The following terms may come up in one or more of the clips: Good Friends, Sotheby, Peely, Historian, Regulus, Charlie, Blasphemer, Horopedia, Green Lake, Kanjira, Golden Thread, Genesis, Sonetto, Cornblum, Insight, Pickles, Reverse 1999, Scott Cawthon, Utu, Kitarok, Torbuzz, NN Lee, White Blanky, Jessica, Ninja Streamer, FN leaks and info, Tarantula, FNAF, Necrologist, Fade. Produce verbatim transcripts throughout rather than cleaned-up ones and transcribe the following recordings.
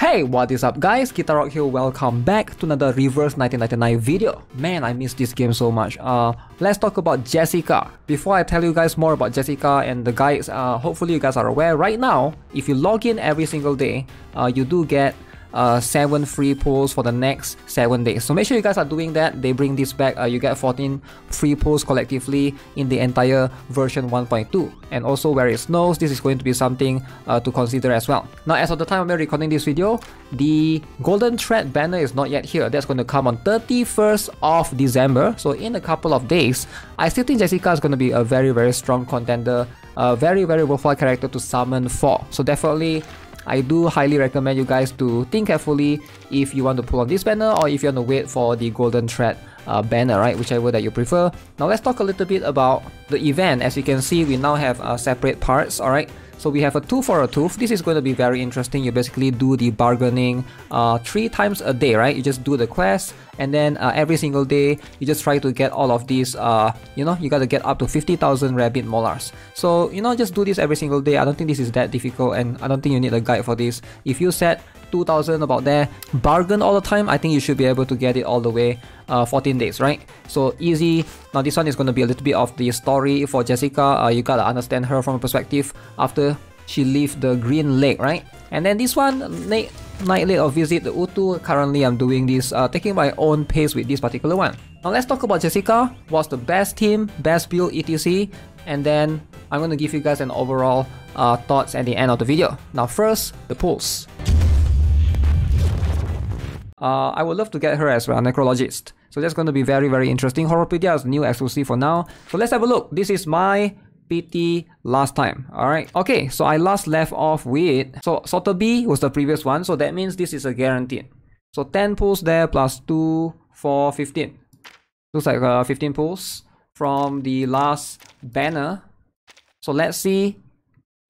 Hey, what is up guys, Kitarok here, welcome back to another Reverse nineteen ninety-nine video. Man, I miss this game so much. Uh, let's talk about Jessica. Before I tell you guys more about Jessica and the guides, uh, hopefully you guys are aware right now, if you log in every single day, uh, you do get Uh, seven free pulls for the next seven days. So make sure you guys are doing that. They bring this back. Uh, you get fourteen free pulls collectively in the entire version one point two. And also where it snows, this is going to be something uh, to consider as well. Now, as of the time I'm recording this video, the Golden Thread banner is not yet here. That's going to come on thirty-first of December. So in a couple of days, I still think Jessica is going to be a very, very strong contender. A very, very worthwhile character to summon for. So definitely, I do highly recommend you guys to think carefully if you want to pull on this banner or if you want to wait for the Golden Thread uh, banner, right? Whichever that you prefer. Now let's talk a little bit about the event. As you can see, we now have uh, separate parts, alright? So we have a tooth for a tooth. This is going to be very interesting. You basically do the bargaining uh, three times a day, right? You just do the quest, and then uh, every single day, you just try to get all of these, uh, you know, you got to get up to fifty thousand rabbit molars. So, you know, just do this every single day. I don't think this is that difficult, and I don't think you need a guide for this. If you set two thousand about there, bargain all the time, I think you should be able to get it all the way uh, fourteen days, right? So easy. Now this one is going to be a little bit of the story for Jessica. Uh, you gotta understand her from a perspective after she left the Green Lake, right? And then this one, night late or visit the Utu. Currently I'm doing this, uh, taking my own pace with this particular one. Now let's talk about Jessica. What's the best team, best build, et cetera. And then I'm going to give you guys an overall uh, thoughts at the end of the video. Now first, the pulls. Uh, I would love to get her as well, Necrologist. So that's going to be very, very interesting. Horopedia is new exclusive for now. So let's have a look. This is my P T last time. Alright. Okay, so I last left off with... So Sotheby was the previous one. So that means this is a guaranteed. So ten pulls there plus two, four, fifteen. Looks like uh, fifteen pulls from the last banner. So let's see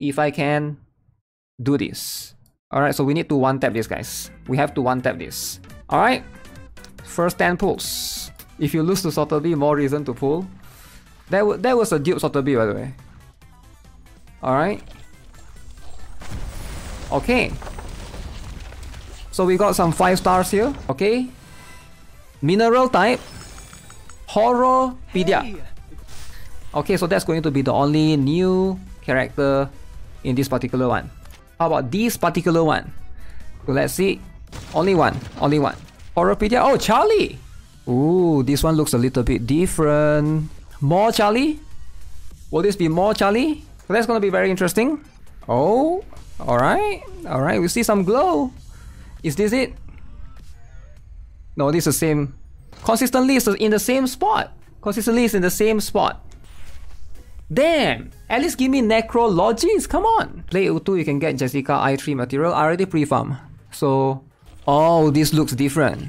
if I can do this. Alright, so we need to one-tap this, guys. We have to one-tap this. Alright, first ten pulls. If you lose to Sotheby, more reason to pull. That, that was a dupe Sotheby, by the way. Alright. Okay. So we got some five stars here. Okay. Mineral type. Horopedia. Okay, so that's going to be the only new character in this particular one. How about this particular one? So let's see. Only one. Only one. Horopedia. Oh, Charlie! Ooh, this one looks a little bit different. More Charlie? Will this be more Charlie? So that's gonna be very interesting. Oh, alright. Alright, we see some glow. Is this it? No, this is the same. Consistently, it's in the same spot. Consistently, it's in the same spot. Damn! At least give me Necrologist, come on! Play Utu, you can get Jessica I three material, I already pre-farm. So, oh, this looks different.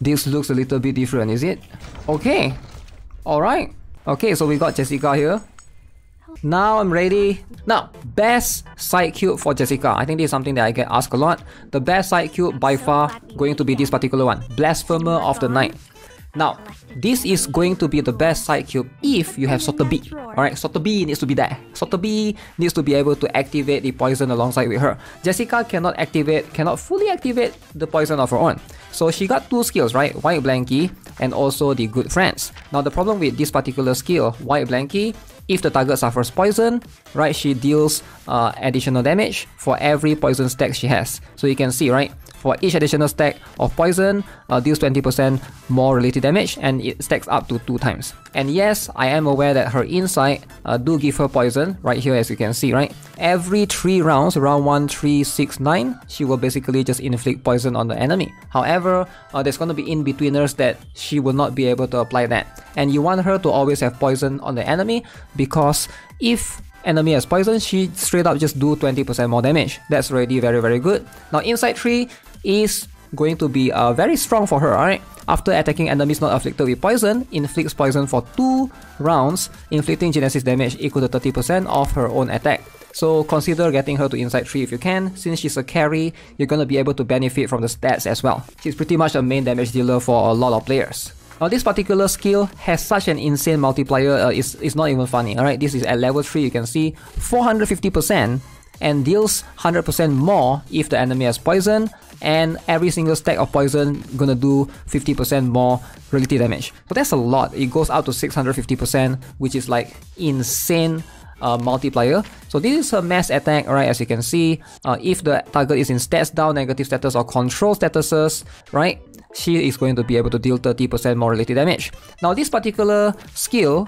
This looks a little bit different, is it? Okay, alright. Okay, so we got Jessica here. Now I'm ready. Now, best side cube for Jessica. I think this is something that I get asked a lot. The best side cube by far going to be this particular one, Blasphemer of the Night. Now, this is going to be the best side cube if you have Sotheby. Alright, Sotheby needs to be there. Sotheby needs to be able to activate the poison alongside with her. Jessica cannot activate, cannot fully activate the poison of her own. So she got two skills, right? White Blanky and also the Good Friends. Now the problem with this particular skill, White Blanky, if the target suffers poison, right, she deals uh, additional damage for every poison stack she has. So you can see, right? For each additional stack of poison, uh, deals twenty percent more related damage and it stacks up to two times. And yes, I am aware that her Insight uh, do give her poison right here, as you can see, right? Every three rounds, round one, three, six, nine, she will basically just inflict poison on the enemy. However, uh, there's going to be in-betweeners that she will not be able to apply that. And you want her to always have poison on the enemy because if enemy has poison, she straight up just do twenty percent more damage. That's already very, very good. Now, Insight three is going to be uh, very strong for her, alright? After attacking enemies not afflicted with poison, inflicts poison for two rounds, inflicting Genesis damage equal to thirty percent of her own attack. So consider getting her to Insight three if you can. Since she's a carry, you're gonna be able to benefit from the stats as well. She's pretty much a main damage dealer for a lot of players. Now this particular skill has such an insane multiplier, uh, it's, it's not even funny, alright? This is at level three, you can see four hundred fifty percent and deals one hundred percent more if the enemy has poison, and every single stack of poison gonna do fifty percent more relative damage. So that's a lot. It goes up to six hundred fifty percent, which is like insane Uh, multiplier. So this is a mass attack, right? As you can see, uh, if the target is in stats down, negative status, or control statuses, right, she is going to be able to deal thirty percent more relative damage. Now this particular skill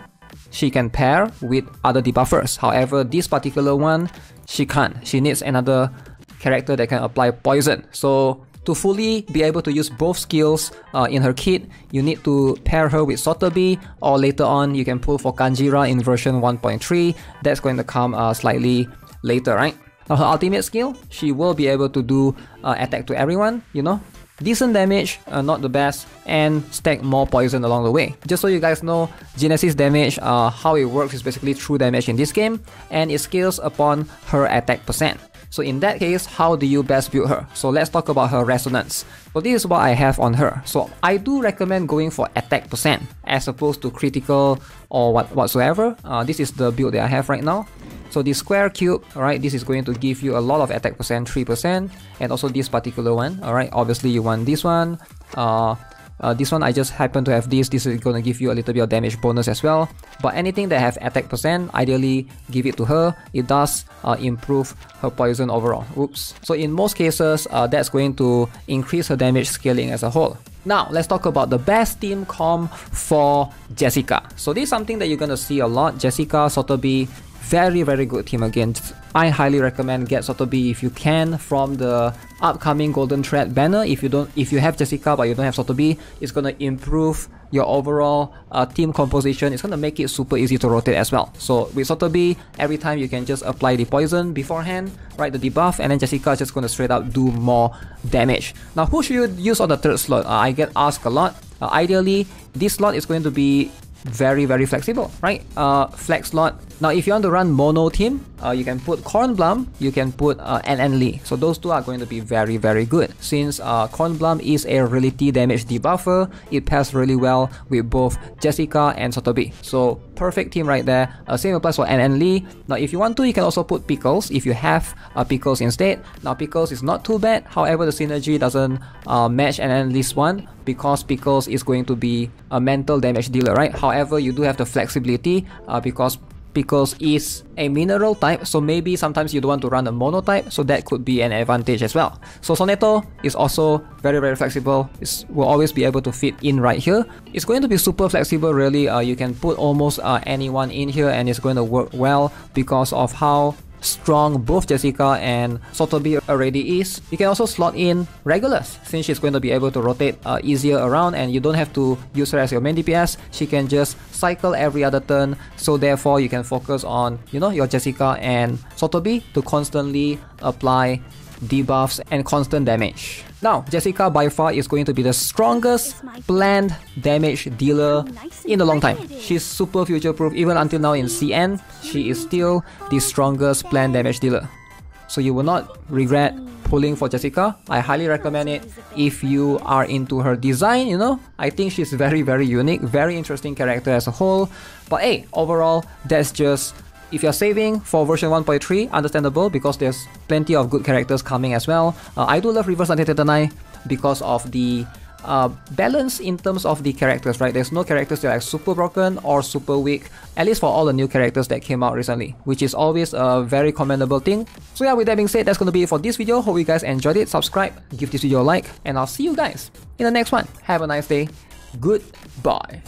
she can pair with other debuffers. However, this particular one she can't. She needs another character that can apply poison. So to fully be able to use both skills uh, in her kit, you need to pair her with Sotheby, or later on you can pull for Kanjira in version one point three. That's going to come uh, slightly later, right? Now her ultimate skill, she will be able to do uh, attack to everyone, you know, decent damage, uh, not the best, and stack more poison along the way. Just so you guys know, Genesis damage, uh, how it works is basically true damage in this game, and it scales upon her attack percent. So in that case, how do you best build her? So let's talk about her resonance. So this is what I have on her. So I do recommend going for attack percent as opposed to critical or what whatsoever. Uh, this is the build that I have right now. So the square cube, alright, this is going to give you a lot of attack percent, three percent, and also this particular one, alright. Obviously you want this one. Uh, Uh, this one I just happen to have this. This is gonna give you a little bit of damage bonus as well. But anything that have attack percent, ideally give it to her. It does uh, improve her poison overall. Oops. So in most cases, uh, that's going to increase her damage scaling as a whole. Now let's talk about the best team comp for Jessica. So this is something that you're gonna see a lot. Jessica, Sotheby, very very good team against. I highly recommend get Sotheby if you can from the upcoming Golden Thread banner. If you don't, if you have Jessica but you don't have Sotheby, it's gonna improve your overall uh, team composition. It's gonna make it super easy to rotate as well. So with Sotheby, every time you can just apply the poison beforehand, right, the debuff, and then Jessica is just gonna straight up do more damage. Now who should you use on the third slot? Uh, I get asked a lot. Uh, ideally, this slot is going to be very very flexible, right? Uh, flex slot. Now if you want to run mono team, uh, you can put Cornblum, you can put uh, N N Lee. So those two are going to be very very good, since uh, Cornblum is a relative damage debuffer. It pairs really well with both Jessica and Sotheby. So perfect team right there. Uh, same applies for N N Lee. Now if you want to, you can also put Pickles if you have uh, Pickles instead. Now Pickles is not too bad, however the synergy doesn't uh, match N N Lee's one, because Pickles is going to be a mental damage dealer, right? However, you do have the flexibility uh, because Pickles is a mineral type, so maybe sometimes you don't want to run a mono type, so that could be an advantage as well. So Sonetto is also very very flexible. It will always be able to fit in right here. It's going to be super flexible really. Uh, you can put almost uh, anyone in here and it's going to work well because of how strong both Jessica and Sotheby already is. You can also slot in Regulus, since she's going to be able to rotate uh, easier around and you don't have to use her as your main D P S. She can just cycle every other turn, so therefore you can focus on, you know, your Jessica and Sotheby to constantly apply debuffs and constant damage. Now Jessica by far is going to be the strongest planned damage dealer in a long time. She's super future proof. Even until now in C N, she is still the strongest planned damage dealer. So you will not regret pulling for Jessica. I highly recommend it if you are into her design, you know. I think she's very very unique, very interesting character as a whole. But hey, overall that's just, if you're saving for version one point three, understandable, because there's plenty of good characters coming as well. Uh, I do love Reverse nineteen ninety-nine because of the uh, balance in terms of the characters, right? There's no characters that are like super broken or super weak, at least for all the new characters that came out recently, which is always a very commendable thing. So yeah, with that being said, that's going to be it for this video. Hope you guys enjoyed it. Subscribe, give this video a like, and I'll see you guys in the next one. Have a nice day. Goodbye.